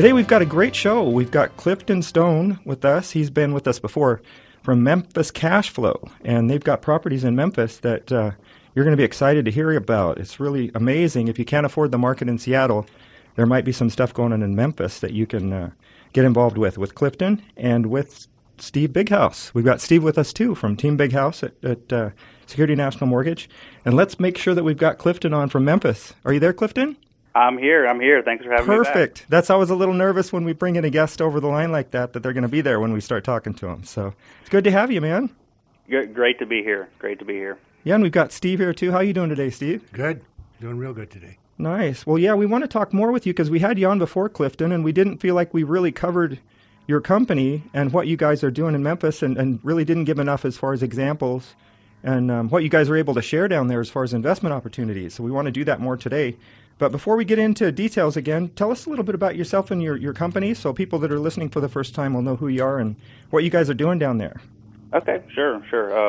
Today we've got a great show. We've got Clifton Stone with us. He's been with us before from Memphis Cashflow, and they've got properties in Memphis that you're going to be excited to hear about. It's really amazing. If you can't afford the market in Seattle, there might be some stuff going on in Memphis that you can get involved with Clifton and with Steve Bighaus. We've got Steve with us, too, from Team Bighaus at Security National Mortgage. And let's make sure that we've got Clifton on from Memphis. Are you there, Clifton? I'm here. Thanks for having me back. Perfect. That's always a little nervous when we bring in a guest over the line like that, that they're going to be there when we start talking to them. So it's good to have you, man. Great to be here. Yeah, and we've got Steve here, too. How are you doing today, Steve? Good. Doing real good today. Nice. Well, yeah, we want to talk more with you because we had you on before, Clifton, and we didn't feel like we really covered your company and what you guys are doing in Memphis and really didn't give enough as far as examples and what you guys are able to share down there as far as investment opportunities. So we want to do that more today. But before we get into details again, tell us a little bit about yourself and your company so people that are listening for the first time will know who you are and what you guys are doing down there. Okay, sure.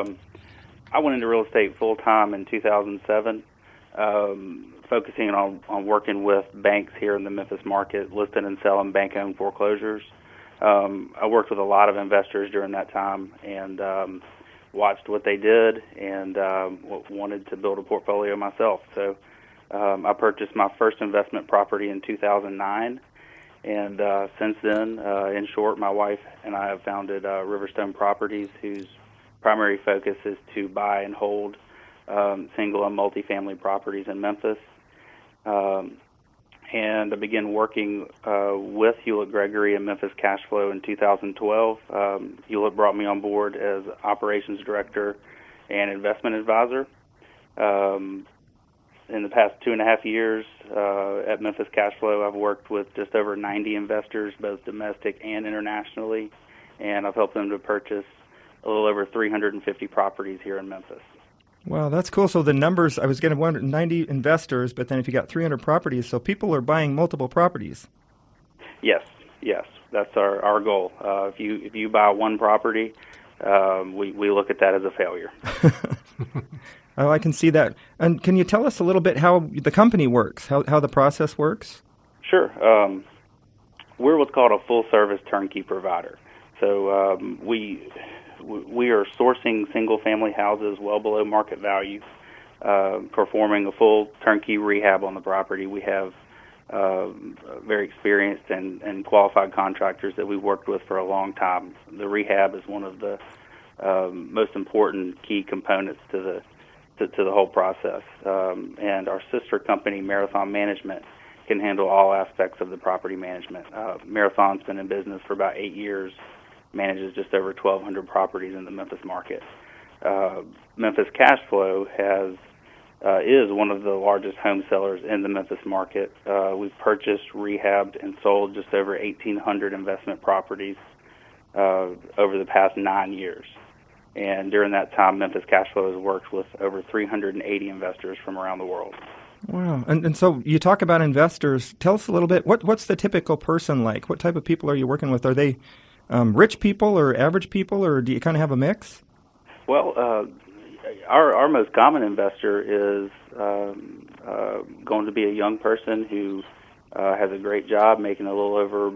I went into real estate full-time in 2007, focusing on working with banks here in the Memphis market, listing and selling bank-owned foreclosures. I worked with a lot of investors during that time and watched what they did and wanted to build a portfolio myself. So I purchased my first investment property in 2009, and since then, in short, my wife and I have founded Riverstone Properties, whose primary focus is to buy and hold single and multifamily properties in Memphis. And I began working with Hewlett Gregory and Memphis Cashflow in 2012. Hewlett brought me on board as operations director and investment advisor. In the past 2.5 years at Memphis Cashflow, I've worked with just over 90 investors, both domestic and internationally, and I've helped them to purchase a little over 350 properties here in Memphis. Wow, that's cool. So the numbers, I was going to wonder, 90 investors, but then if you got 300 properties, so people are buying multiple properties. Yes. That's our goal. If you buy one property, we look at that as a failure. Oh, I can see that. And can you tell us a little bit how the company works, how the process works? Sure. We're what's called a full-service turnkey provider. So we are sourcing single-family houses well below market value, performing a full turnkey rehab on the property. We have very experienced and qualified contractors that we've worked with for a long time. The rehab is one of the most important key components to the whole process. And our sister company, Marathon Management, can handle all aspects of the property management. Marathon's been in business for about 8 years, manages just over 1,200 properties in the Memphis market. Memphis Cashflow is one of the largest home sellers in the Memphis market. We've purchased, rehabbed, and sold just over 1,800 investment properties over the past 9 years. And during that time, Memphis Cashflow has worked with over 380 investors from around the world. Wow. And so you talk about investors. Tell us a little bit, what's the typical person like? What type of people are you working with? Are they rich people or average people, or do you kind of have a mix? Well, our most common investor is going to be a young person who has a great job, making a little over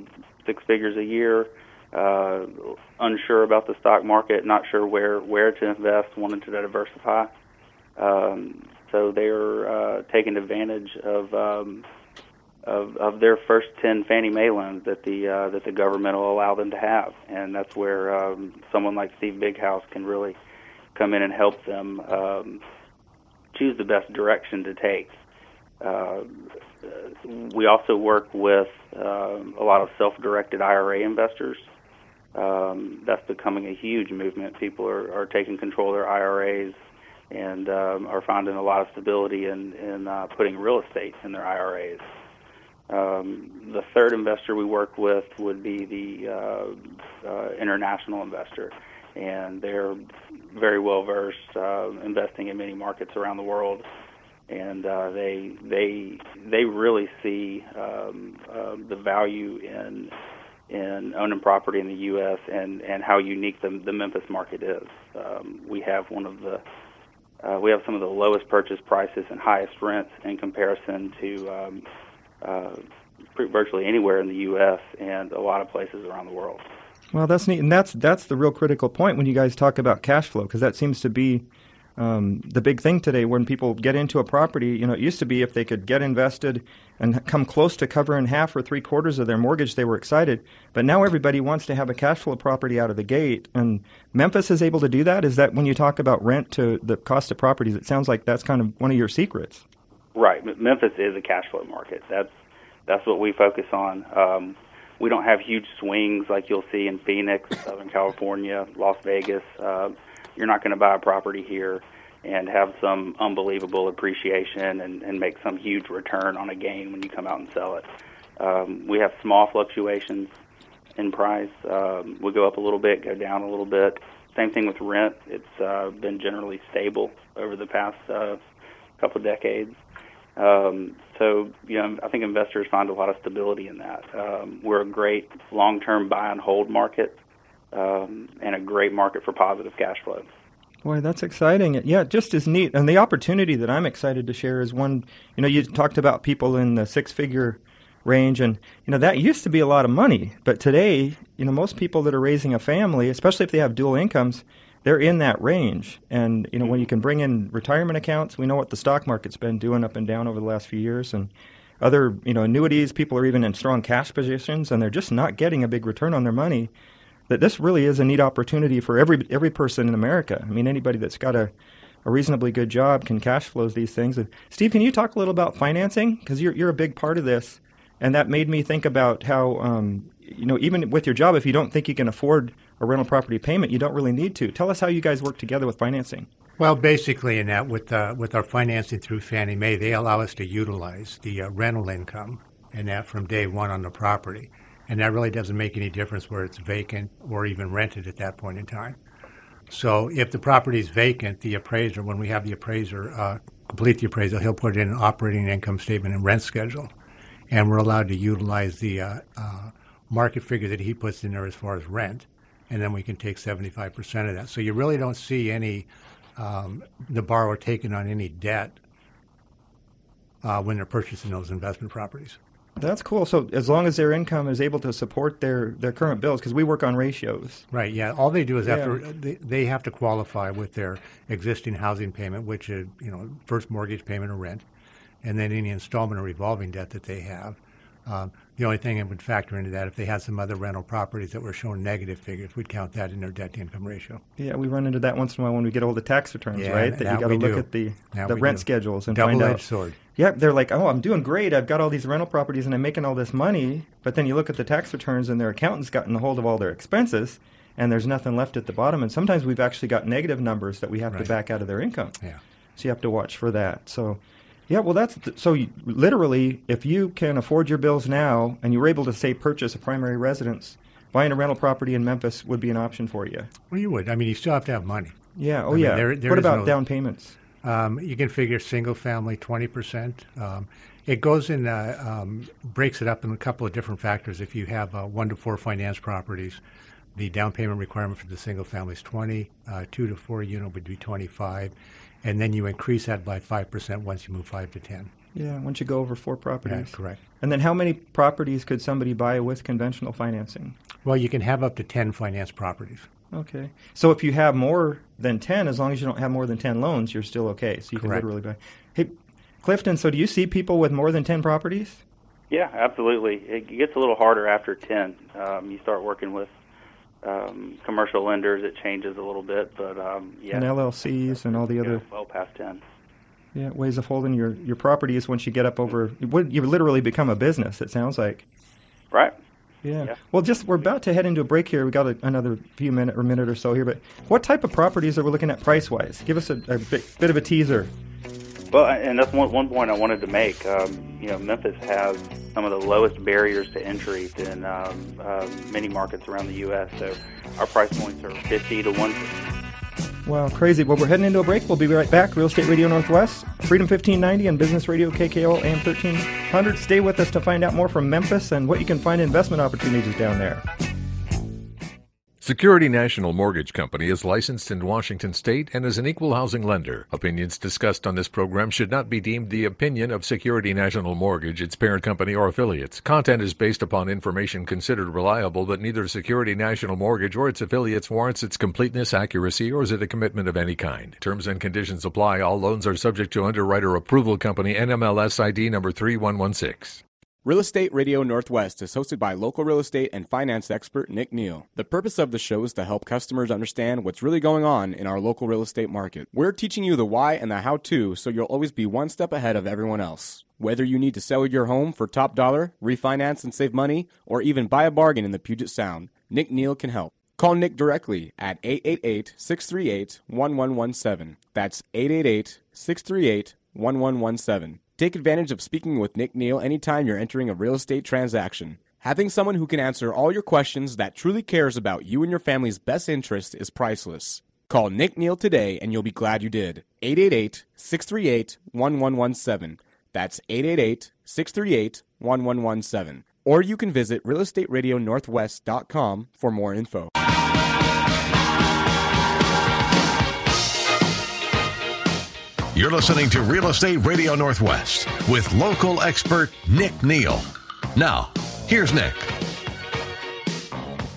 6 figures a year, unsure about the stock market, not sure where to invest, wanted to diversify. So they're taking advantage of their first 10 Fannie Mae loans that the government will allow them to have, and that's where someone like Steve Bighaus can really come in and help them choose the best direction to take. We also work with a lot of self-directed IRA investors. That's becoming a huge movement. People are taking control of their IRAs and are finding a lot of stability in putting real estate in their IRAs. The third investor we work with would be the international investor, and they're very well-versed, investing in many markets around the world, and they really see the value in owning property in the U.S. and how unique the Memphis market is. We have some of the lowest purchase prices and highest rents in comparison to virtually anywhere in the U.S. and a lot of places around the world. Well, that's neat, and that's the real critical point when you guys talk about cash flow, because that seems to be the big thing today when people get into a property. You know, it used to be if they could get invested and come close to covering half or three-quarters of their mortgage, they were excited. But now everybody wants to have a cash flow property out of the gate, and Memphis is able to do that? Is that when you talk about rent to the cost of properties, it sounds like that's kind of one of your secrets. Right. Memphis is a cash flow market. That's what we focus on. We don't have huge swings like you'll see in Phoenix, Southern California, Las Vegas. You're not going to buy a property here and have some unbelievable appreciation and make some huge return on a gain when you come out and sell it. We have small fluctuations in price. We'll go up a little bit, go down a little bit. Same thing with rent. It's been generally stable over the past couple of decades. So, you know, I think investors find a lot of stability in that. We're a great long-term buy-and-hold market. And a great market for positive cash flow. Boy, that's exciting. Yeah, just as neat. And the opportunity that I'm excited to share is one, you know, you talked about people in the six-figure range, and, you know, that used to be a lot of money. But today, you know, most people that are raising a family, especially if they have dual incomes, they're in that range. And, you know, when you can bring in retirement accounts, we know what the stock market's been doing up and down over the last few years, and other, you know, annuities, people are even in strong cash positions, and they're just not getting a big return on their money. That this really is a neat opportunity for every person in America. I mean, anybody that's got a reasonably good job can cash flows these things. And Steve, can you talk a little about financing? Because you're a big part of this, and that made me think about how, you know, even with your job, if you don't think you can afford a rental property payment, you don't really need to. Tell us how you guys work together with financing. Well, basically, in that, with our financing through Fannie Mae, they allow us to utilize the rental income, and that from day one on the property. And that really doesn't make any difference where it's vacant or even rented at that point in time. So if the property is vacant, the appraiser, when we have the appraiser complete the appraisal, he'll put in an operating income statement and rent schedule. And we're allowed to utilize the market figure that he puts in there as far as rent. And then we can take 75% of that. So you really don't see any the borrower taking on any debt when they're purchasing those investment properties. That's cool. So as long as their income is able to support their current bills, because we work on ratios. Right, yeah. All they do is after they have to qualify with their existing housing payment, which is, you know, first mortgage payment or rent, and then any installment or revolving debt that they have. The only thing that would factor into that, if they had some other rental properties that were showing negative figures, we'd count that in their debt-to-income ratio. Yeah, we run into that once in a while when we get all the tax returns, right? That you got to look at the rent schedules and find out. Double-edged sword. Yeah, they're like, oh, I'm doing great. I've got all these rental properties and I'm making all this money. But then you look at the tax returns and their accountant's gotten a hold of all their expenses, and there's nothing left at the bottom. And sometimes we've actually got negative numbers that we have to back out of their income. Yeah. So you have to watch for that. So. Yeah, well, so literally, if you can afford your bills now and you were able to, say, purchase a primary residence, buying a rental property in Memphis would be an option for you. Well, you would. I mean, you still have to have money. Yeah. Oh, yeah. There what about down payments? You can figure single family, 20%. It goes in, breaks it up in a couple of different factors. If you have 1 to 4 finance properties, the down payment requirement for the single family is 20. 2 to 4 unit would be 25. And then you increase that by 5% once you move 5 to 10. Yeah, once you go over 4 properties. Yeah, correct. And then how many properties could somebody buy with conventional financing? Well, you can have up to 10 finance properties. Okay. So if you have more than 10, as long as you don't have more than 10 loans, you're still okay. So you can literally buy. Hey, Clifton, so do you see people with more than 10 properties? Yeah, absolutely. It gets a little harder after 10. You start working with commercial lenders, it changes a little bit, but yeah. And LLCs and all the other. Well past 10. Yeah, ways of holding your properties once you get up over. You literally become a business, it sounds like. Right. Yeah. Well, we're about to head into a break here. We've got another few minute or so here, but what type of properties are we looking at price-wise? Give us a bit of a teaser. Well, and that's one point I wanted to make. You know, Memphis has some of the lowest barriers to entry in many markets around the U.S., so our price points are 50 to 150. Wow, crazy. Well, we're heading into a break. We'll be right back. Real Estate Radio Northwest, Freedom 1590 and Business Radio KKOL AM 1300. Stay with us to find out more from Memphis and what you can find investment opportunities down there. Security National Mortgage Company is licensed in Washington State and is an equal housing lender. Opinions discussed on this program should not be deemed the opinion of Security National Mortgage, its parent company, or affiliates. Content is based upon information considered reliable, but neither Security National Mortgage or its affiliates warrants its completeness, accuracy, or is it a commitment of any kind. Terms and conditions apply. All loans are subject to underwriter approval. Company NMLS ID number 3116. Real Estate Radio Northwest is hosted by local real estate and finance expert Nick Neal. The purpose of the show is to help customers understand what's really going on in our local real estate market. We're teaching you the why and the how-to, so you'll always be one step ahead of everyone else. Whether you need to sell your home for top dollar, refinance and save money, or even buy a bargain in the Puget Sound, Nick Neal can help. Call Nick directly at 888-638-1117. That's 888-638-1117. Take advantage of speaking with Nick Neal anytime you're entering a real estate transaction. Having someone who can answer all your questions that truly cares about you and your family's best interest is priceless. Call Nick Neal today and you'll be glad you did. 888-638-1117. That's 888-638-1117. Or you can visit realestateradionorthwest.com for more info. You're listening to Real Estate Radio Northwest with local expert Nick Neal. Now, here's Nick.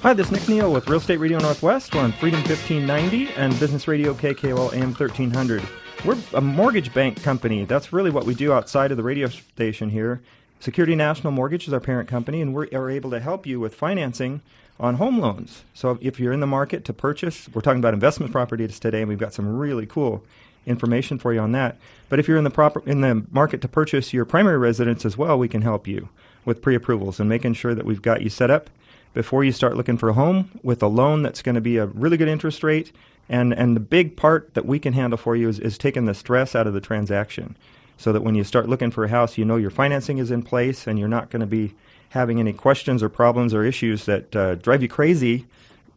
Hi, this is Nick Neal with Real Estate Radio Northwest. We're on Freedom 1590 and Business Radio KKOL AM 1300. We're a mortgage bank company. That's really what we do outside of the radio station here. Security National Mortgage is our parent company, and we are able to help you with financing on home loans. So if you're in the market to purchase, we're talking about investment properties today, and we've got some really cool information for you on that. But if you're in the market to purchase your primary residence as well, we can help you with pre-approvals and making sure that we've got you set up before you start looking for a home with a loan that's going to be a really good interest rate. And the big part that we can handle for you is taking the stress out of the transaction so that when you start looking for a house, you know your financing is in place and you're not going to be having any questions or problems or issues that drive you crazy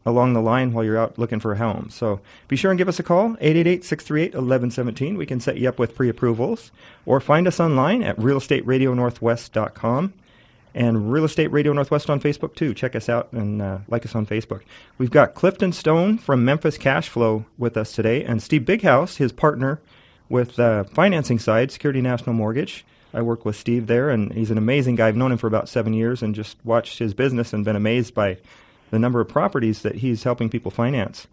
along the line while you're out looking for a home. So be sure and give us a call, 888-638-1117. We can set you up with pre-approvals, or find us online at realestateradionorthwest.com and Real Estate Radio Northwest on Facebook too. Check us out and like us on Facebook. We've got Clifton Stone from Memphis Cashflow with us today, and Steve Bighaus, his partner with financing side, Security National Mortgage. I work with Steve there, and he's an amazing guy. I've known him for about 7 years and just watched his business and been amazed by the number of properties that he's helping people finance.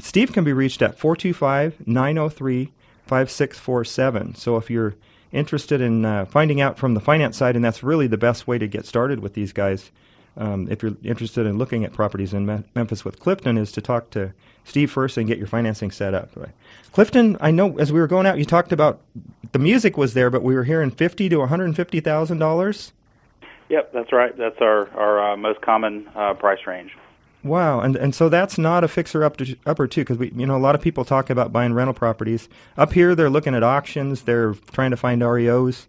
Steve can be reached at 425-903-5647. So if you're interested in finding out from the finance side, and that's really the best way to get started with these guys, if you're interested in looking at properties in Memphis with Clifton, is to talk to Steve first and get your financing set up. Right. Clifton, I know as we were going out, you talked about the music was there, but we were hearing $50,000 to $150,000. Yep, that's right. That's our most common price range. Wow, and so that's not a fixer-upper too, because a lot of people talk about buying rental properties. Up here, they're looking at auctions. They're trying to find REOs,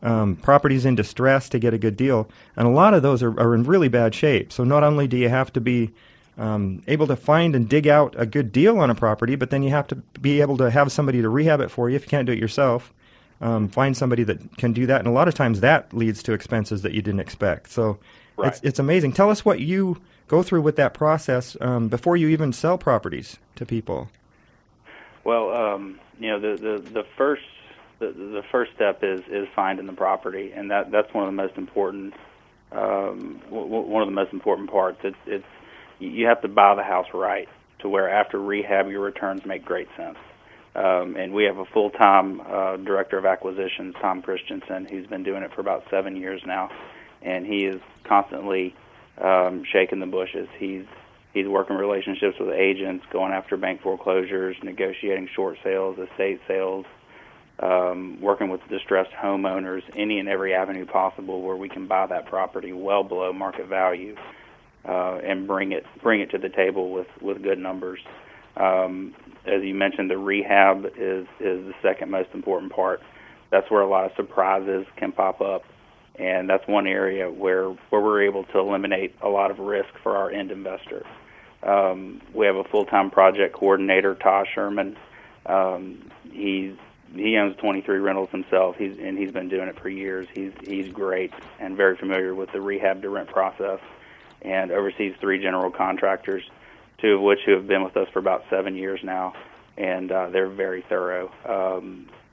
properties in distress to get a good deal, and a lot of those are in really bad shape. So not only do you have to be able to find and dig out a good deal on a property, but then you have to be able to have somebody to rehab it for you if you can't do it yourself. Find somebody that can do that, and a lot of times that leads to expenses that you didn't expect. So right. It's amazing. Tell us what you go through with that process before you even sell properties to people. Well, the first step is finding the property, and that's one of the most important parts. It's you have to buy the house right to where after rehab your returns make great sense. And we have a full-time director of acquisitions, Tom Christensen, who's been doing it for about 7 years now, and he is constantly shaking the bushes. He's working relationships with agents, going after bank foreclosures, negotiating short sales, estate sales, working with distressed homeowners, any and every avenue possible where we can buy that property well below market value and bring it to the table with good numbers. As you mentioned, the rehab is the second most important part. That's where a lot of surprises can pop up, and that's one area where we're able to eliminate a lot of risk for our end investor. We have a full-time project coordinator, Todd Sherman. He owns 23 rentals himself, and he's been doing it for years. He's great and very familiar with the rehab to rent process, and oversees 3 general contractors. two of which who have been with us for about 7 years now, and they're very thorough.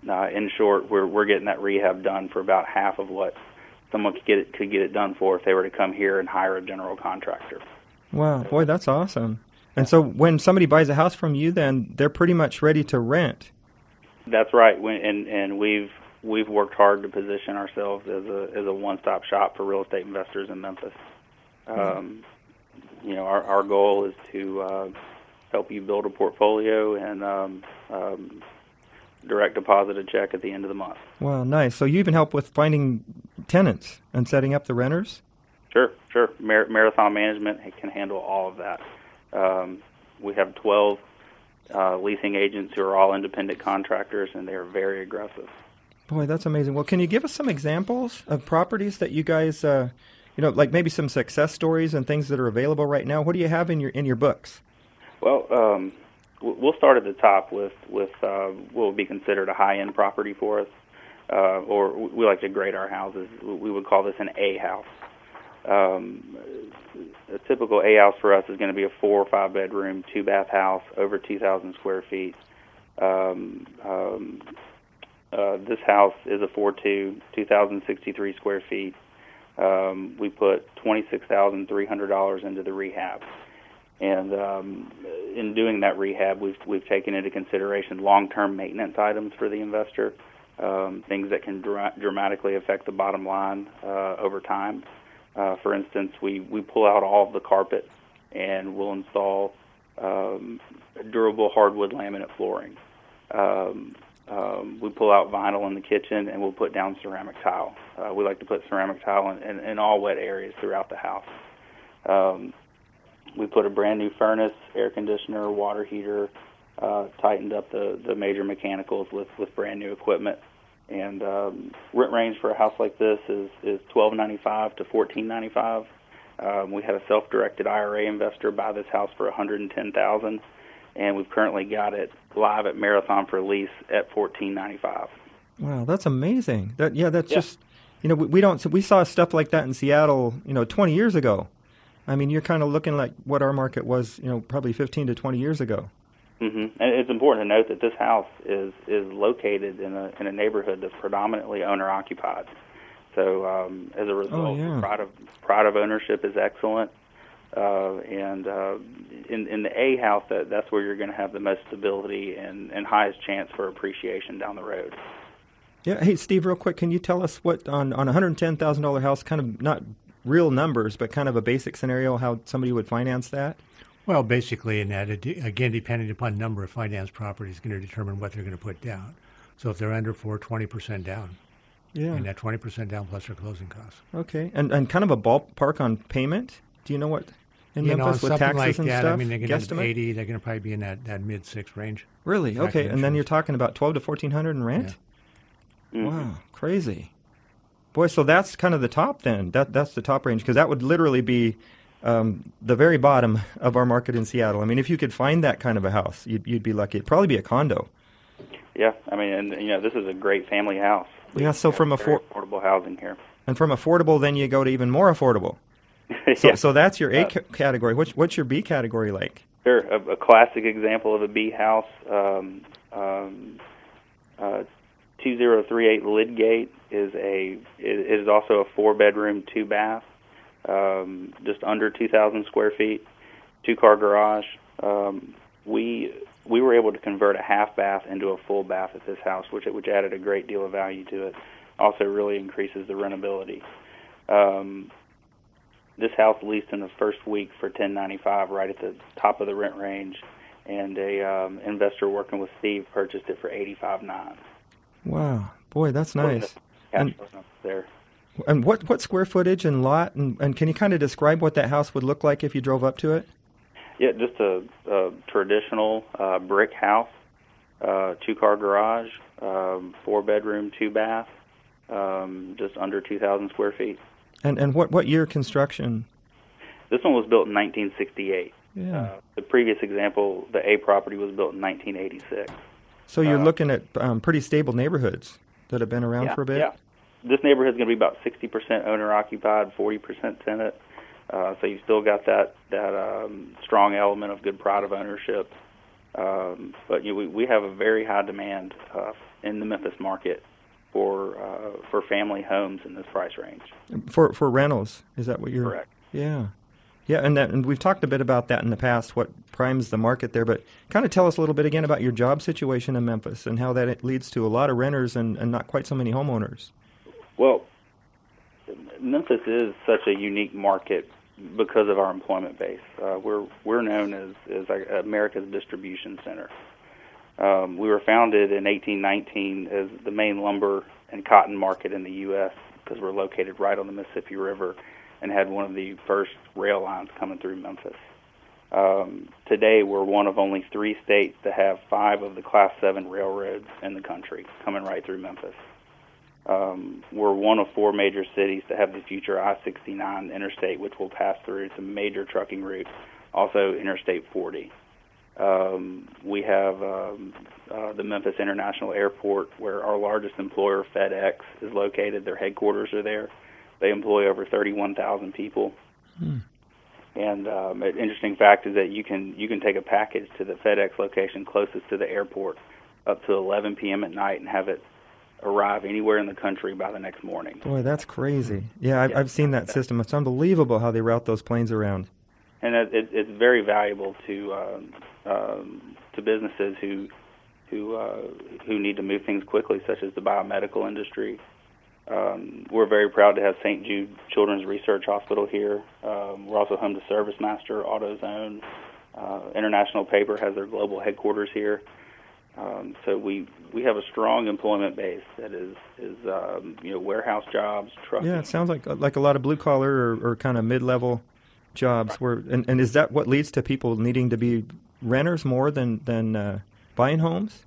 In short, we're getting that rehab done for about half of what someone could get it done for if they were to come here and hire a general contractor. Wow, boy, that's awesome. And so when somebody buys a house from you, then they're pretty much ready to rent. That's right, and we've worked hard to position ourselves as a one-stop shop for real estate investors in Memphis. Our goal is to help you build a portfolio and direct deposit a check at the end of the month. Wow, nice. So you even help with finding tenants and setting up the renters? Sure. Marathon Management can handle all of that. We have 12 leasing agents who are all independent contractors, and they are very aggressive. Boy, that's amazing. Well, can you give us some examples of properties that you guys, like maybe some success stories and things that are available right now? What do you have in your books? Well, we'll start at the top with what would be considered a high-end property for us, or we like to grade our houses. We would call this an A house. A typical A house for us is going to be a 4 or 5 bedroom, 2-bath house over 2,000 square feet. This house is a 4.2, 2,063 square feet. We put $26,300 into the rehab. And in doing that rehab, we've taken into consideration long-term maintenance items for the investor, things that can dramatically affect the bottom line over time. For instance, we pull out all of the carpet and we'll install durable hardwood laminate flooring. We pull out vinyl in the kitchen and we'll put down ceramic tile. We like to put ceramic tile in all wet areas throughout the house. We put a brand new furnace, air conditioner, water heater, tightened up the major mechanicals with brand new equipment. And rent range for a house like this is $1,295 to $1,495. We had a self-directed IRA investor buy this house for $110,000, and we've currently got it live at Marathon for lease at $1,495. Wow, that's amazing. Just we saw stuff like that in Seattle, 20 years ago. I mean, you're kind of looking like what our market was, probably 15 to 20 years ago. Mm-hmm. And it's important to note that this house is located in a neighborhood that's predominantly owner-occupied. So as a result, pride of ownership is excellent. In the A house, that's where you're going to have the most stability and highest chance for appreciation down the road. Yeah. Hey, Steve, real quick, can you tell us what, on a $110,000 house, kind of not real numbers, but kind of a basic scenario, how somebody would finance that? Well, basically, depending upon number of finance properties, is going to determine what they're going to put down. So if they're under 4, 20% down. Yeah. And that 20% down plus their closing costs. Okay. And kind of a ballpark on payment? Do you know what in Memphis with taxes like and that, stuff? I mean, they're going to be 80. They're going to probably be in that mid-6 range. Really? Okay. And then you're talking about $1,200 to $1,400 in rent? Yeah. Mm-hmm. Wow. Crazy. Boy, so that's kind of the top then. That's the top range because that would literally be the very bottom of our market in Seattle. I mean, if you could find that kind of a house, you'd be lucky. It'd probably be a condo. Yeah, I mean, and this is a great family house. Yeah, so from affordable housing here, and from affordable, then you go to even more affordable. So that's your A category. What's your B category like? Sure, a classic example of a B house, 2038 Lydgate is also a 4-bedroom, 2-bath. Just under 2,000 square feet, 2-car garage. We were able to convert a half bath into a full bath at this house, which added a great deal of value to it. Also, really increases the rentability. This house leased in the first week for $1,095, right at the top of the rent range, and a investor working with Steve purchased it for $85,900. Wow, boy, that's nice. And what square footage and lot, and can you kind of describe what that house would look like if you drove up to it? Yeah, just a traditional brick house, 2-car garage, 4-bedroom, 2-bath, just under 2,000 square feet. And what year construction? This one was built in 1968. Yeah. The previous example, the A property, was built in 1986. So you're looking at pretty stable neighborhoods that have been around for a bit? Yeah. This neighborhood is going to be about 60% owner-occupied, 40% tenant. So you've still got that strong element of good pride of ownership. But we have a very high demand in the Memphis market for family homes in this price range. For rentals, is that what you're... Correct. Yeah. Yeah, and we've talked a bit about that in the past, what primes the market there, but kind of tell us a little bit again about your job situation in Memphis and how that leads to a lot of renters and not quite so many homeowners. Well, Memphis is such a unique market because of our employment base. We're known as America's distribution center. We were founded in 1819 as the main lumber and cotton market in the U.S. because we're located right on the Mississippi River and had one of the first rail lines coming through Memphis. Today, we're one of only three states that have five of the Class 7 railroads in the country coming right through Memphis. We're one of four major cities to have the future I-69 interstate, which will pass through some major trucking routes, also Interstate 40. We have the Memphis International Airport, where our largest employer, FedEx, is located. Their headquarters are there. They employ over 31,000 people. Hmm. And an interesting fact is that you can take a package to the FedEx location closest to the airport up to 11 p.m. at night and have it arrive anywhere in the country by the next morning. Boy, that's crazy. Yeah, I've seen that system. It's unbelievable how they route those planes around. And it's very valuable to businesses who need to move things quickly, such as the biomedical industry. We're very proud to have St. Jude Children's Research Hospital here. We're also home to ServiceMaster, AutoZone. International Paper has their global headquarters here. So we have a strong employment base that is warehouse jobs, trucking. Yeah, it sounds like a lot of blue collar or kind of mid level jobs. Right. And is that what leads to people needing to be renters more than buying homes?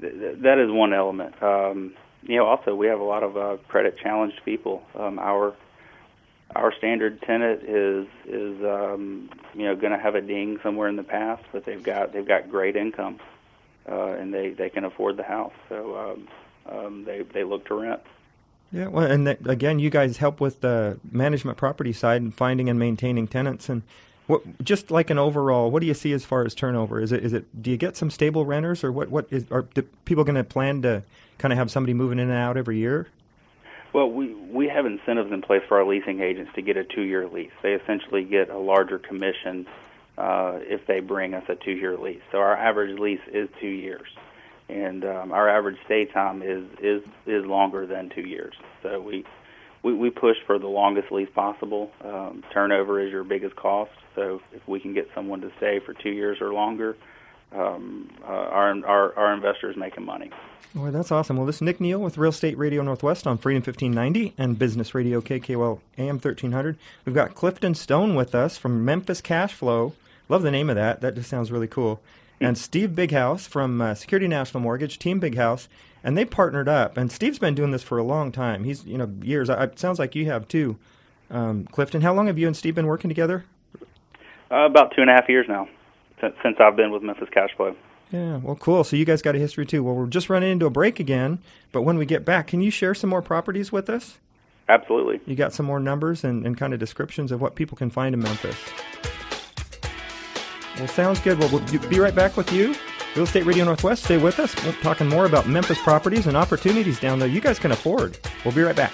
That is one element. Also we have a lot of credit challenged people. Our standard tenant is going to have a ding somewhere in the past, but they've got great income. And they can afford the house, so they look to rent. Yeah, well, and again, you guys help with the management property side and finding and maintaining tenants. And just like an overall, what do you see as far as turnover? Is it? Do you get some stable renters, or are people going to plan to kind of have somebody moving in and out every year? Well, we have incentives in place for our leasing agents to get a 2-year lease. They essentially get a larger commission if they bring us a 2-year lease. So our average lease is 2 years, and our average stay time is longer than 2 years. So we push for the longest lease possible. Turnover is your biggest cost, so if we can get someone to stay for 2 years or longer, our investor is making money. Well, that's awesome. Well, this is Nick Neal with Real Estate Radio Northwest on Freedom 1590 and Business Radio KKOL AM 1300. We've got Clifton Stone with us from Memphis Cashflow. Love the name of that. That just sounds really cool. And Steve Bighaus from Security National Mortgage, Team Bighaus, and they partnered up. And Steve's been doing this for a long time. He's, years. It sounds like you have too, Clifton. How long have you and Steve been working together? About 2.5 years now since I've been with Memphis Cashflow. Yeah, well, cool. So you guys got a history too. Well, we're just running into a break again, but when we get back, can you share some more properties with us? Absolutely. You got some more numbers and kind of descriptions of what people can find in Memphis. Well, sounds good. Well, we'll be right back with you. Real Estate Radio Northwest, stay with us. We're talking more about Memphis properties and opportunities down there you guys can afford. We'll be right back.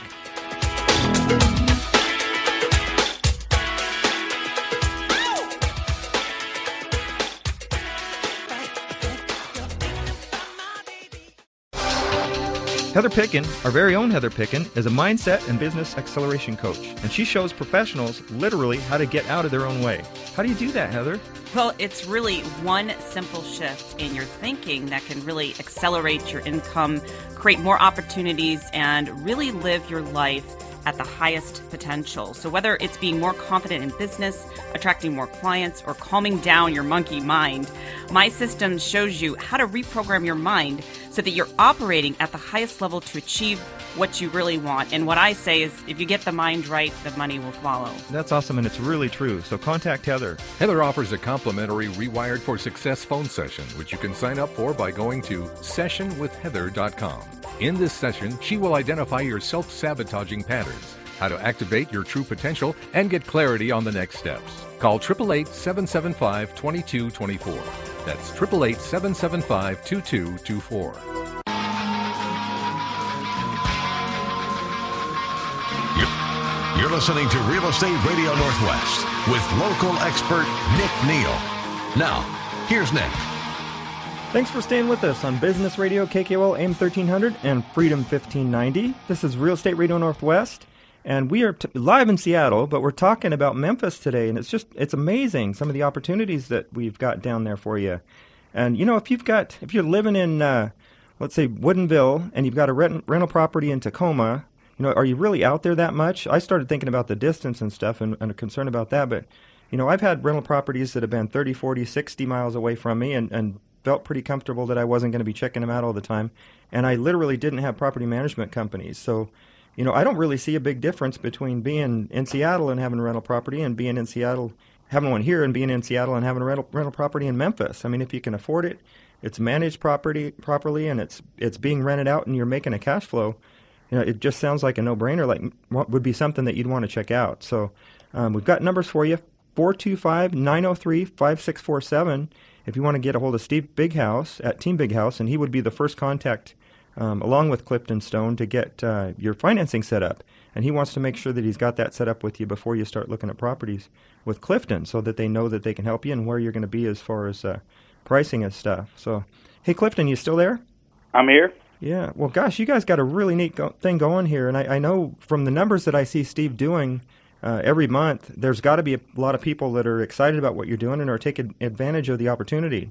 Heather Picken, our very own Heather Picken, is a mindset and business acceleration coach, and she shows professionals literally how to get out of their own way. How do you do that, Heather? Well, it's really one simple shift in your thinking that can really accelerate your income, create more opportunities, and really live your life at the highest potential. So whether it's being more confident in business, attracting more clients, or calming down your monkey mind, my system shows you how to reprogram your mind so that you're operating at the highest level to achieve what you really want. And what I say is, if you get the mind right, the money will follow. That's awesome, and it's really true. So contact Heather. Heather offers a complimentary Rewired for Success phone session, which you can sign up for by going to sessionwithheather.com. In this session, she will identify your self-sabotaging patterns, how to activate your true potential, and get clarity on the next steps. Call 888-775-2224. That's 888-775-2224. You're listening to Real Estate Radio Northwest with local expert Nick Neal. Now, here's Nick. Thanks for staying with us on Business Radio KKOL AM 1300 and Freedom 1590. This is Real Estate Radio Northwest, and we are live in Seattle, but we're talking about Memphis today, and it's amazing some of the opportunities that we've got down there for you. And you know, if you're living in let's say Woodinville, and you've got a rental property in Tacoma, you know, are you really out there that much? I started thinking about the distance and stuff, and a concern about that, but you know, I've had rental properties that have been 30, 40, 60 miles away from me, and felt pretty comfortable that I wasn't going to be checking them out all the time. And I literally didn't have property management companies. So, you know, I don't really see a big difference between being in Seattle and having a rental property and being in Seattle, having one here and being in Seattle and having a rental property in Memphis. I mean, if you can afford it, it's managed properly, and it's being rented out, and you're making a cash flow. You know, it just sounds like a no-brainer, like what would be something that you'd want to check out. So we've got numbers for you, 425-903-5647. If you want to get a hold of Steve Bighaus at Team Bighaus, and he would be the first contact along with Clifton Stone to get your financing set up. And he wants to make sure that he's got that set up with you before you start looking at properties with Clifton, so that they know that they can help you and where you're going to be as far as pricing and stuff. So, hey, Clifton, you still there? I'm here. Yeah. Well, gosh, you guys got a really neat thing going here. And I know from the numbers that I see Steve doing every month, there's got to be a lot of people that are excited about what you're doing and are taking advantage of the opportunity.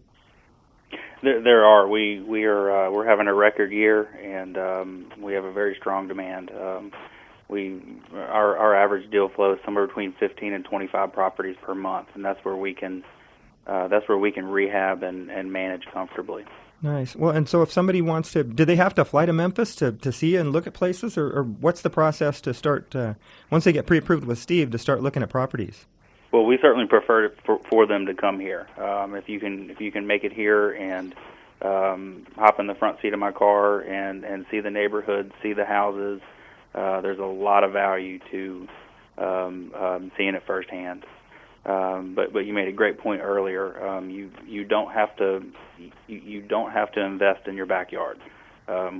There are. We're having a record year, and we have a very strong demand. Our average deal flow is somewhere between 15 and 25 properties per month, and that's where we can rehab and manage comfortably. Nice. Well, and so if somebody wants to, do they have to fly to Memphis to see you and look at places, or what's the process to start, once they get pre-approved with Steve, to start looking at properties? Well, we certainly prefer for them to come here. If you can make it here and hop in the front seat of my car and see the neighborhood, see the houses, there's a lot of value to seeing it firsthand. But you made a great point earlier. You don't have to invest in your backyard.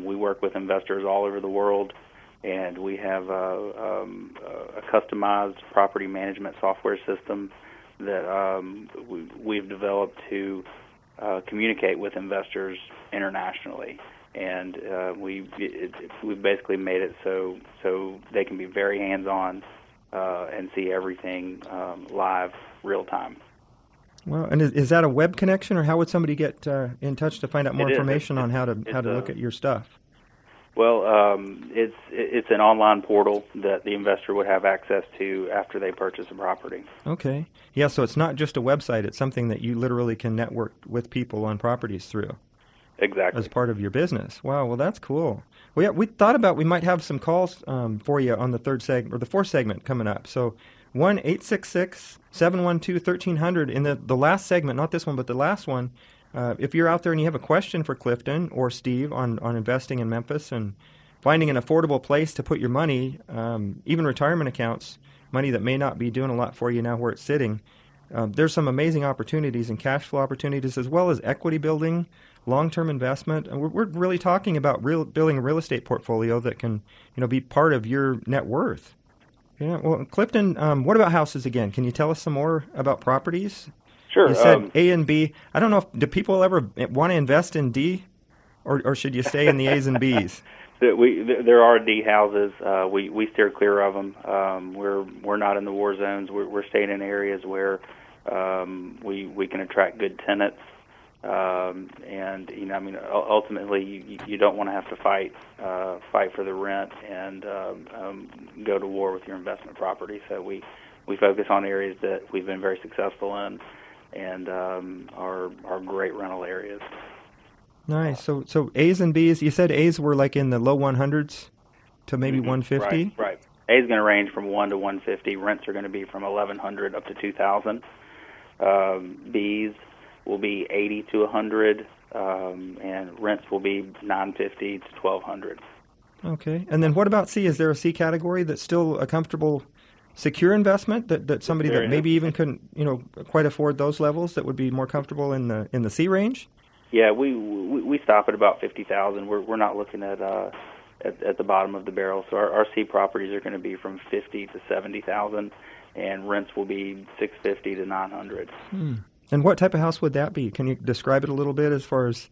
We work with investors all over the world, and we have a customized property management software system that we've developed to communicate with investors internationally. And we've basically made it so they can be very hands-on. And see everything live, real time. Well, and is that a web connection, or how would somebody get in touch to find out more information on how to look at your stuff? Well, it's an online portal that the investor would have access to after they purchase a property. Okay. Yeah, so it's not just a website. It's something that you literally can network with people on properties through. Exactly. As part of your business. Wow, well, that's cool. Well, yeah, we thought we might have some calls for you on the third segment, or the fourth segment, coming up. So 1-866-712-1300 in the last segment, not this one, but the last one. If you're out there and you have a question for Clifton or Steve on investing in Memphis and finding an affordable place to put your money, even retirement accounts, money that may not be doing a lot for you now where it's sitting, there's some amazing opportunities and cash flow opportunities, as well as equity building, long-term investment. And we're really talking about building a real estate portfolio that can, you know, be part of your net worth. Yeah. Well, Clifton, what about houses again? Can you tell us some more about properties? Sure. You said A and B. I don't know do people ever want to invest in D, or should you stay in the A's and B's? There are D houses. We steer clear of them. We're not in the war zones. We're staying in areas where we can attract good tenants. And you know, I mean, ultimately, you don't want to have to fight for the rent and go to war with your investment property. So we focus on areas that we've been very successful in, and are great rental areas. Nice. So A's and B's. You said A's were like in the low 100s to maybe 150. Right. A's going to range from 1 to 150. Rents are going to be from 1,100 up to 2,000. B's will be 80 to 100, and rents will be 950 to 1,200. Okay. And then what about C? Is there a C category that's still a comfortable, secure investment that somebody that maybe even couldn't, quite afford those levels, that would be more comfortable in the C range? Yeah, we stop at about 50,000. We're not looking at the bottom of the barrel. So our C properties are going to be from 50,000 to 70,000, and rents will be 650 to 900. Hmm. And what type of house would that be? Can you describe it a little bit as far as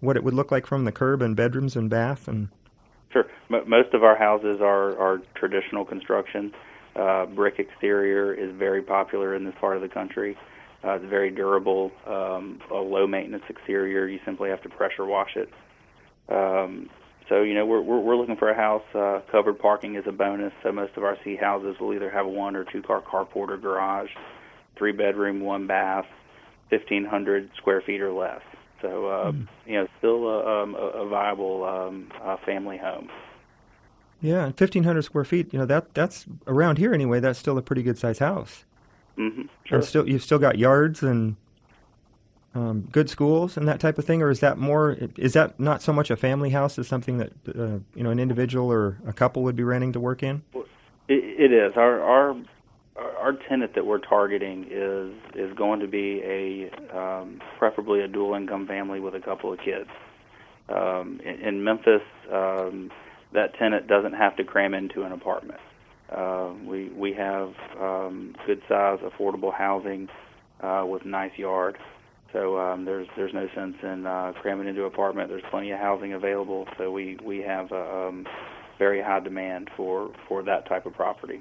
what it would look like from the curb and bedrooms and bath? And sure. Most of our houses are traditional construction. Brick exterior is very popular in this part of the country. It's very durable, a low-maintenance exterior. You simply have to pressure wash it. We're looking for a house. Covered parking is a bonus, so most of our C houses will either have a one- or two-car carport or garage, three-bedroom, one-bath, 1,500 square feet or less. So, still a viable family home. Yeah, and 1,500 square feet, that's around here anyway, that's still a pretty good-sized house. Mm-hmm, sure. And still, you've still got yards and good schools and that type of thing, or is that not so much a family house as something that an individual or a couple would be renting to work in? It is. Our tenant that we're targeting is going to be a preferably a dual income family with a couple of kids. In Memphis, that tenant doesn't have to cram into an apartment. We have good-sized, affordable housing with nice yard. So there's no sense in cramming into an apartment. There's plenty of housing available. So we have a very high demand for that type of property.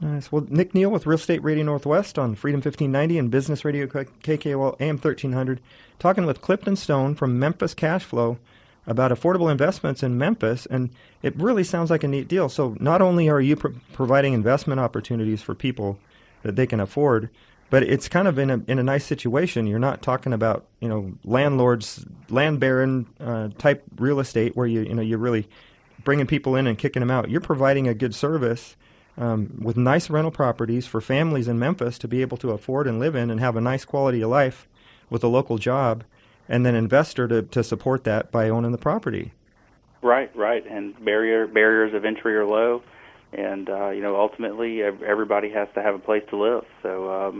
Nice. Well, Nick Neal with Real Estate Radio Northwest on Freedom 1590 and Business Radio KKOL AM 1300, talking with Clifton Stone from Memphis Cashflow about affordable investments in Memphis, and it really sounds like a neat deal. So not only are you providing investment opportunities for people that they can afford, but it's kind of in a nice situation. You're not talking about landlords, land baron type real estate where you're really bringing people in and kicking them out. You're providing a good service with nice rental properties for families in Memphis to be able to afford and live in and have a nice quality of life with a local job, and then investor to support that by owning the property. Right, and barriers of entry are low, and ultimately everybody has to have a place to live. So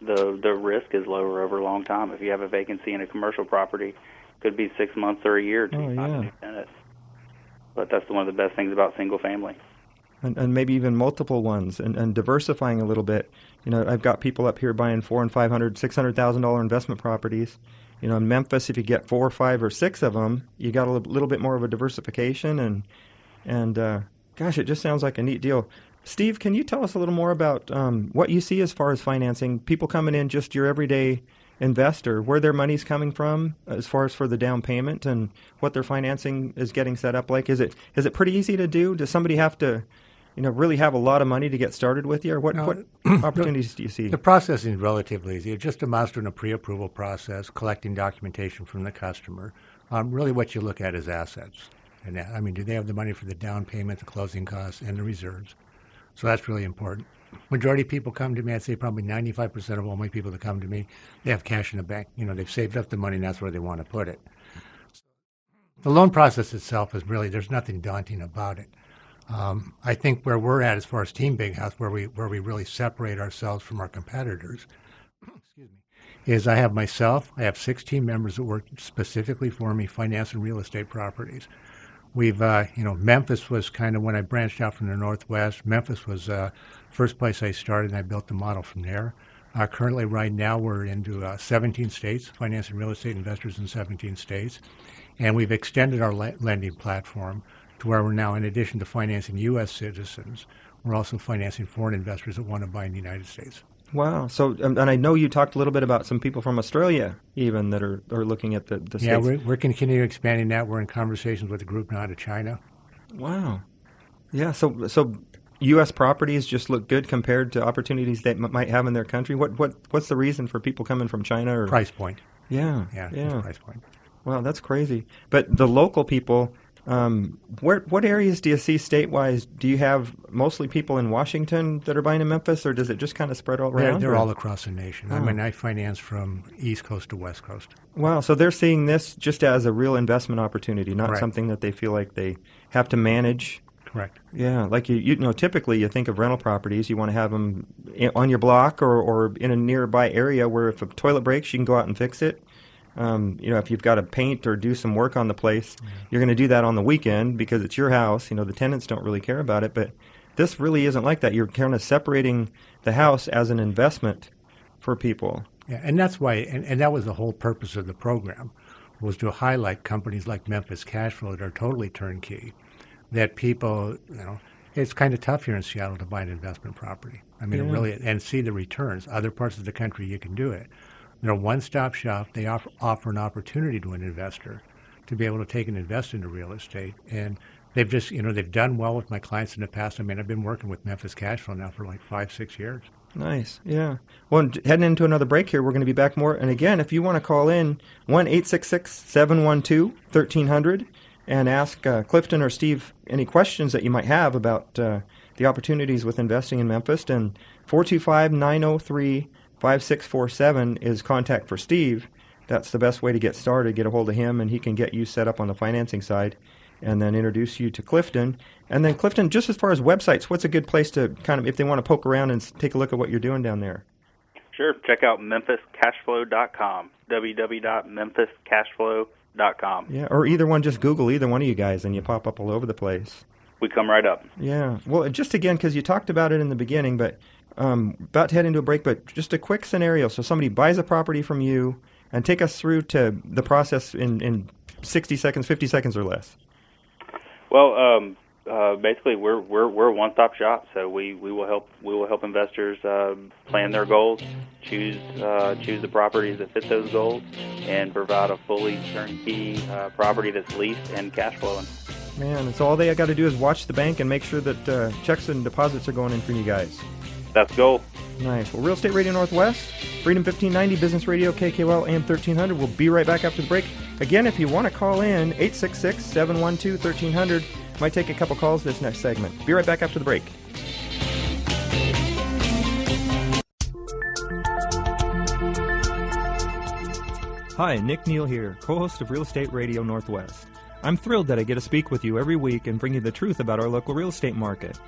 the risk is lower over a long time. If you have a vacancy in a commercial property, it could be 6 months or a year to find a new tenant. But that's one of the best things about single family. And maybe even multiple ones, and diversifying a little bit. I've got people up here buying $400,000 and $500,000, $600,000 investment properties. In Memphis, if you get 4, 5, or 6 of them, you got a little bit more of a diversification. And gosh, it just sounds like a neat deal. Steve, can you tell us a little more about what you see as far as financing? People coming in, just your everyday investor, where their money's coming from as far as for the down payment and what their financing is getting set up like. Is it pretty easy to do? Does somebody have to really have a lot of money to get started with you? Or what opportunities do you see? The process is relatively easy. It just amounts to a pre-approval process, collecting documentation from the customer. Really what you look at is assets. And do they have the money for the down payment, the closing costs, and the reserves? So that's really important. Majority of people come to me, I'd say probably 95% of all my people that come to me, they have cash in the bank. They've saved up the money, and that's where they want to put it. The loan process itself is really, there's nothing daunting about it. I think where we're at as far as Team Bighaus, where we really separate ourselves from our competitors, is I have myself, I have 6 team members that work specifically for me, financing real estate properties. We've, Memphis was kind of when I branched out from the Northwest. Memphis was first place I started, and I built the model from there. Currently, right now, we're into 17 states, financing real estate investors in 17 states. And we've extended our lending platform to where we're now, in addition to financing U.S. citizens, we're also financing foreign investors that want to buy in the United States. Wow. So, and I know you talked a little bit about some people from Australia even that are looking at the states. Yeah, we're continuing expanding that. We're in conversations with a group now out of China. Wow. Yeah, so U.S. properties just look good compared to opportunities they might have in their country. What's the reason for people coming from China? Price point. Yeah. Price point. Wow, that's crazy. But the local people What areas do you see statewide? Do you have mostly people in Washington that are buying in Memphis, or does it just kind of spread all around? They're all across the nation. Oh. I mean, I finance from East Coast to West Coast. Wow, so they're seeing this just as a real investment opportunity, not something that they feel like they have to manage. Correct. Yeah, like you know, typically you think of rental properties, you want to have them on your block or in a nearby area where if a toilet breaks, you can go out and fix it. You know, if you've got to paint or do some work on the place, you're going to do that on the weekend because it's your house. You know, the tenants don't really care about it, but this really isn't like that. You're kind of separating the house as an investment for people. Yeah, and that's why, and that was the whole purpose of the program, was to highlight companies like Memphis Cashflow that are totally turnkey, that people, you know, it's kind of tough here in Seattle to buy an investment property. I mean, it really, and see the returns. Other parts of the country, you can do it. They're a one-stop shop. They offer an opportunity to an investor to be able to take and invest into real estate. And they've just, you know, they've done well with my clients in the past. I mean, I've been working with Memphis Cashflow now for like 5-6 years. Nice, yeah. Well, heading into another break here, we're going to be back more. And again, if you want to call in, 1-866-712-1300 and ask Clifton or Steve any questions that you might have about the opportunities with investing in Memphis. And 425-903 5647 is contact for Steve. That's the best way to get started. Get a hold of him, and he can get you set up on the financing side and then introduce you to Clifton. And then, Clifton, just as far as websites, what's a good place to kind of, if they want to poke around and take a look at what you're doing down there? Sure. Check out memphiscashflow.com, www.memphiscashflow.com. Yeah, or either one. Just Google either one of you guys, and you pop up all over the place. We come right up. Yeah. Well, just again, because you talked about it in the beginning, but about to head into a break, but just a quick scenario. So somebody buys a property from you, and take us through to the process in 60 seconds, 50 seconds or less. Well, basically, we're a one-stop shop, so we will help investors plan their goals, choose the properties that fit those goals, and provide a fully turnkey property that's leased and cash flowing. Man, and so all they got to do is watch the bank and make sure that checks and deposits are going in from you guys. That's the goal. Nice. Well, Real Estate Radio Northwest, Freedom 1590, Business Radio, KKOL, AM 1300. We'll be right back after the break. Again, if you want to call in, 866-712-1300. Might take a couple calls this next segment. Be right back after the break. Hi, Nick Neal here, co-host of Real Estate Radio Northwest. I'm thrilled that I get to speak with you every week and bring you the truth about our local real estate market.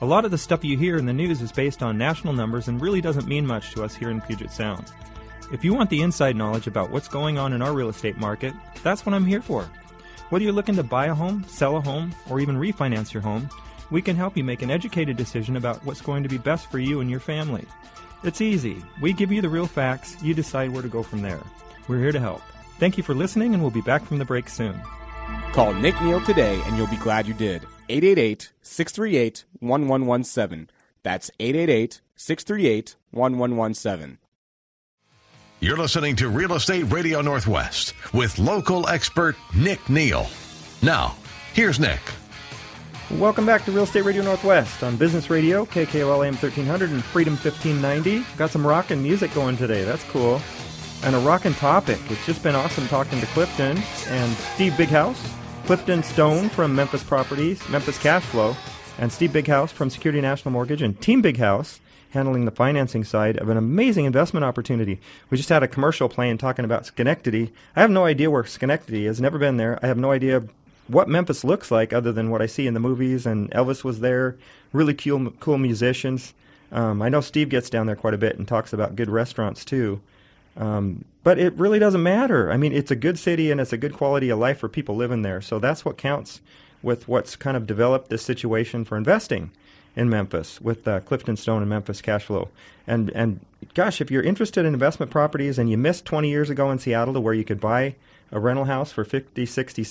A lot of the stuff you hear in the news is based on national numbers and really doesn't mean much to us here in Puget Sound. If you want the inside knowledge about what's going on in our real estate market, that's what I'm here for. Whether you're looking to buy a home, sell a home, or even refinance your home, we can help you make an educated decision about what's going to be best for you and your family. It's easy. We give you the real facts. You decide where to go from there. We're here to help. Thank you for listening, and we'll be back from the break soon. Call Nick Neal today, and you'll be glad you did. 888-638-1117. That's 888-638-1117. You're listening to Real Estate Radio Northwest with local expert Nick Neal. Now, here's Nick. Welcome back to Real Estate Radio Northwest on Business Radio, KKOL AM 1300 and Freedom 1590. Got some rockin' music going today. That's cool. And a rockin' topic. It's just been awesome talking to Clifton and Steve Bighaus. Clifton Stone from Memphis Properties, Memphis Cashflow, and Steve Bighaus from Security National Mortgage and Team Bighaus handling the financing side of an amazing investment opportunity. We just had a commercial playing talking about Schenectady. I have no idea where Schenectady is. Never been there. I have no idea what Memphis looks like other than what I see in the movies, and Elvis was there. Really cool musicians. I know Steve gets down there quite a bit and talks about good restaurants too. But it really doesn't matter. I mean, it's a good city and it's a good quality of life for people living there. So that's what counts with what's kind of developed this situation for investing in Memphis with Clifton Stone and Memphis Cashflow. And gosh, if you're interested in investment properties and you missed 20 years ago in Seattle to where you could buy a rental house for $50,000, $60,000,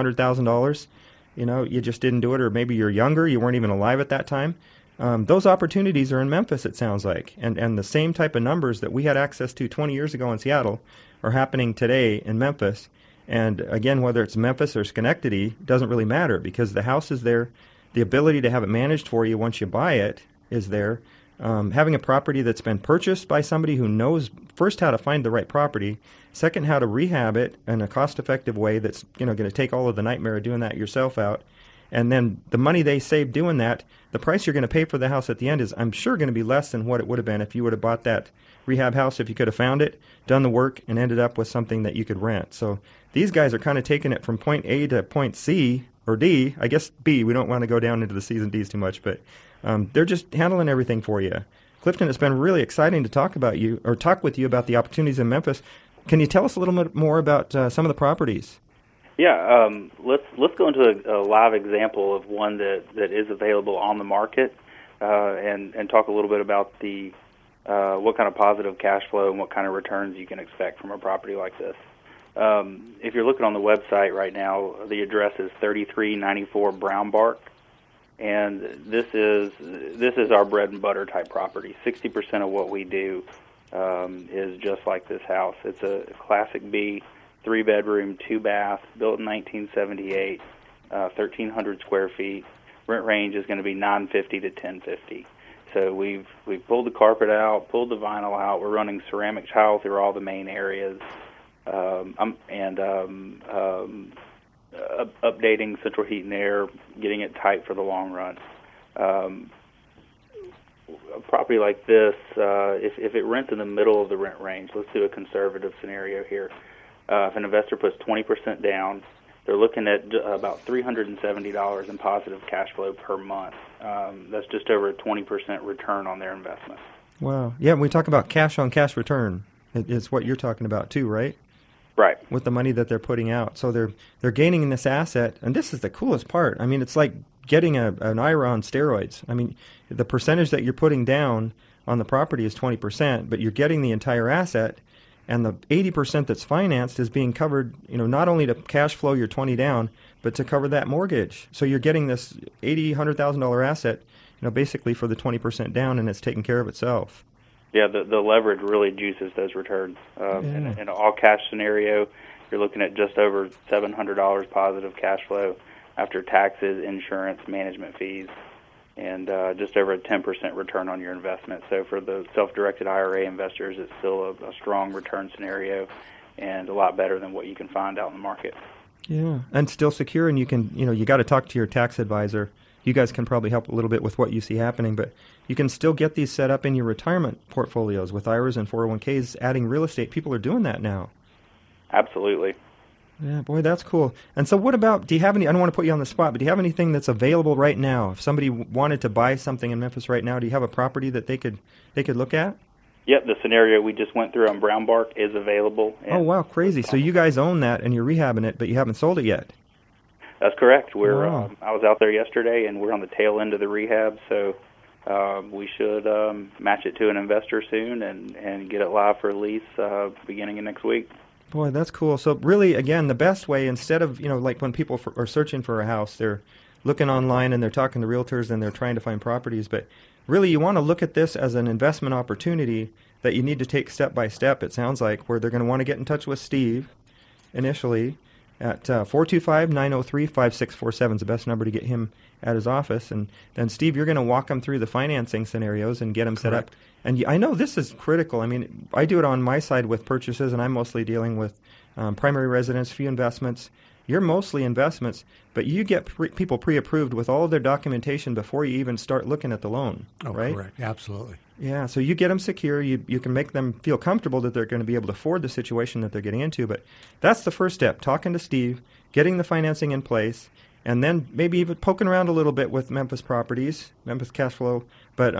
$70,000, $100,000, you know, you just didn't do it, or maybe you're younger, you weren't even alive at that time. Those opportunities are in Memphis, it sounds like, and the same type of numbers that we had access to 20 years ago in Seattle are happening today in Memphis. And again, whether it's Memphis or Schenectady doesn't really matter because the house is there, the ability to have it managed for you once you buy it is there, Having a property that's been purchased by somebody who knows first how to find the right property, second how to rehab it in a cost-effective way that's going to take all of the nightmare of doing that yourself out, and then the money they save doing that, the price you're going to pay for the house at the end is, I'm sure, going to be less than what it would have been if you would have bought that rehab house, if you could have found it, done the work, and ended up with something that you could rent. So these guys are kind of taking it from point A to point C or D. I guess B, we don't want to go down into the C's and D's too much, but they're just handling everything for you. Clifton, it's been really exciting to talk with you about the opportunities in Memphis. Can you tell us a little bit more about some of the properties? Yeah, let's go into a live example of one that is available on the market, and talk a little bit about the what kind of positive cash flow and what kind of returns you can expect from a property like this. If you're looking on the website right now, the address is 3394 Brown Bark, and this is our bread and butter type property. 60% of what we do is just like this house. It's a classic B. 3-bedroom, 2-bath, built in 1978, 1,300 square feet. Rent range is going to be $950 to $1,050. So we've pulled the carpet out, pulled the vinyl out. We're running ceramic tile through all the main areas, updating central heat and air, getting it tight for the long run. A property like this, if it rents in the middle of the rent range, let's do a conservative scenario here. If an investor puts 20% down, they're looking at about $370 in positive cash flow per month. That's just over a 20% return on their investment. Wow. Yeah, when we talk about cash-on-cash return, it's what you're talking about too, right? Right. With the money that they're putting out. So they're gaining this asset, and this is the coolest part. I mean, it's like getting an IRA on steroids. I mean, the percentage that you're putting down on the property is 20%, but you're getting the entire asset. And the 80% that's financed is being covered, not only to cash flow your 20 down, but to cover that mortgage. So you're getting this $100,000 asset, basically for the 20% down, and it's taking care of itself. Yeah, the leverage really juices those returns. In an all-cash scenario, you're looking at just over $700 positive cash flow after taxes, insurance, management fees, and just over a 10% return on your investment. So for the self-directed IRA investors, it's still a strong return scenario and a lot better than what you can find out in the market. Yeah, and still secure, and you can, you got to talk to your tax advisor. You guys can probably help a little bit with what you see happening, but you can still get these set up in your retirement portfolios with IRAs and 401ks, adding real estate. People are doing that now. Absolutely. Yeah, boy, that's cool. And so what about, do you have any, I don't want to put you on the spot, but do you have anything that's available right now? If somebody wanted to buy something in Memphis right now, do you have a property that they could look at? Yep, the scenario we just went through on Brown Bark is available. Oh, wow, crazy. So you guys own that and you're rehabbing it, but you haven't sold it yet. That's correct. I was out there yesterday, and we're on the tail end of the rehab, so we should match it to an investor soon and get it live for lease beginning of next week. Boy, that's cool. So really, again, the best way, instead of, like when people are searching for a house, they're looking online and they're talking to realtors and they're trying to find properties. But really, you want to look at this as an investment opportunity that you need to take step by step, it sounds like, where they're going to want to get in touch with Steve initially at 425-903-5647 is the best number to get him at his office. And then, Steve, you're going to walk him through the financing scenarios and get him set up. And I know this is critical. I mean, I do it on my side with purchases, and I'm mostly dealing with primary residence, few investments. You're mostly investments, but you get people pre-approved with all of their documentation before you even start looking at the loan, right? Correct. Absolutely. Yeah, so you get them secure. You can make them feel comfortable that they're going to be able to afford the situation that they're getting into. But that's the first step, talking to Steve, getting the financing in place, and then maybe even poking around a little bit with Memphis Properties, Memphis Cashflow, but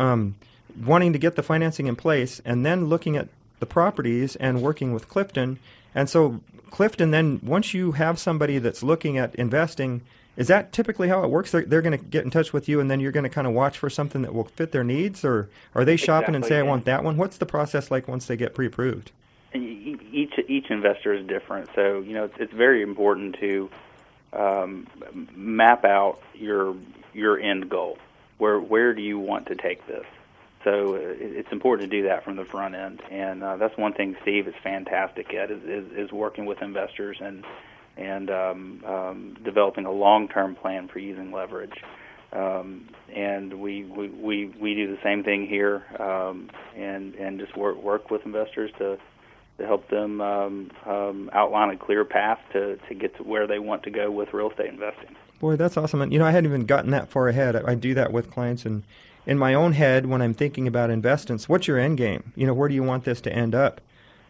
wanting to get the financing in place and then looking at the properties and working with Clifton. And so Clifton, then once you have somebody that's looking at investing, is that typically how it works? They're going to get in touch with you, and then you're going to kind of watch for something that will fit their needs? Or are they shopping and say, I want that one? What's the process like once they get pre-approved? Each investor is different. So, it's very important to map out your end goal. Where do you want to take this? So it's important to do that from the front end, and that's one thing Steve is fantastic at is working with investors and developing a long-term plan for using leverage. And we do the same thing here, and just work with investors to help them outline a clear path to get to where they want to go with real estate investing. Boy, that's awesome. And, you know, I hadn't even gotten that far ahead. I do that with clients. And in my own head, when I'm thinking about investments, what's your end game? You know, where do you want this to end up?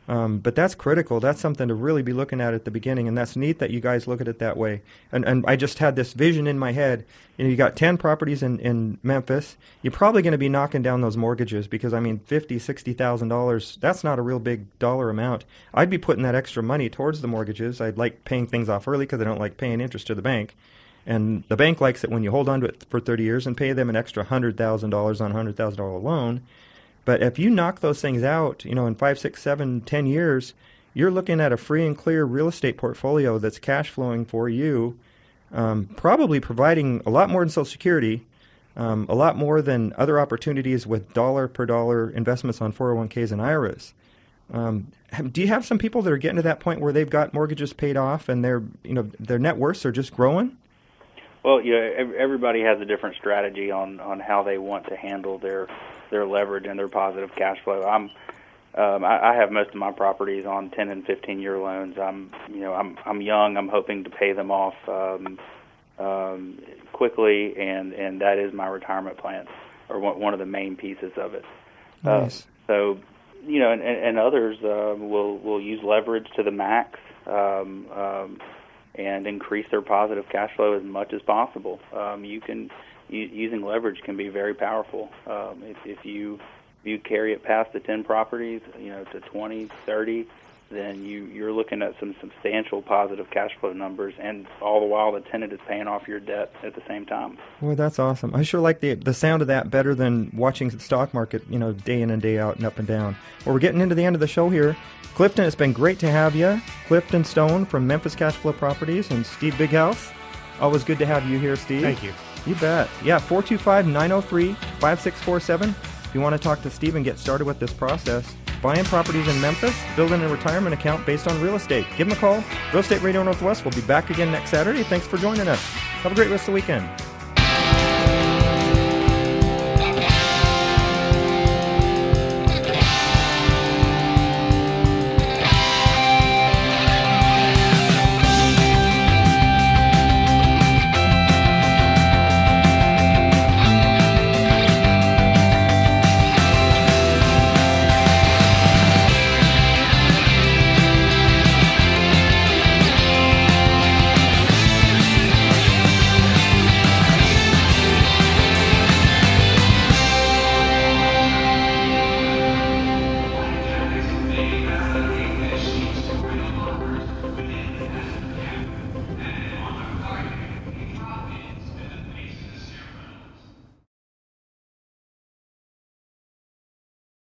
But that's critical. That's something to really be looking at the beginning, and that's neat that you guys look at it that way. And I just had this vision in my head. You know, you got 10 properties in Memphis. You're probably going to be knocking down those mortgages because, I mean, $50,000, $60,000, that's not a real big dollar amount. I'd be putting that extra money towards the mortgages. I'd like paying things off early because I don't like paying interest to the bank. And the bank likes it when you hold on to it for 30 years and pay them an extra $100,000 on a $100,000 loan. But if you knock those things out, you know, in 5, 6, 7, 10 years, you're looking at a free and clear real estate portfolio that's cash flowing for you, probably providing a lot more than Social Security, a lot more than other opportunities with dollar per dollar investments on 401ks and IRAs. Do you have some people that are getting to that point where they've got mortgages paid off and their, you know, their net worths are just growing? Well, you know, everybody has a different strategy on how they want to handle their leverage and their positive cash flow. I have most of my properties on 10 and 15-year loans. I'm young. I'm hoping to pay them off quickly, and that is my retirement plan, or one of the main pieces of it. Nice. So, you know, and others will use leverage to the max. And increase their positive cash flow as much as possible. Using leverage can be very powerful. If you carry it past the 10 properties, you know, to 20, 30, then you're looking at some substantial positive cash flow numbers, and all the while the tenant is paying off your debt at the same time. Well, that's awesome. I sure like the sound of that better than watching the stock market, you know, day in and day out and up and down. Well, we're getting into the end of the show here. Clifton, it's been great to have you. Clifton Stone from Memphis Cashflow Properties and Steve Bighaus. Always good to have you here, Steve. Thank you. You bet. Yeah, 425-903-5647. If you want to talk to Steve and get started with this process, buying properties in Memphis, building a retirement account based on real estate. Give them a call. Real Estate Radio Northwest will be back again next Saturday. Thanks for joining us. Have a great rest of the weekend.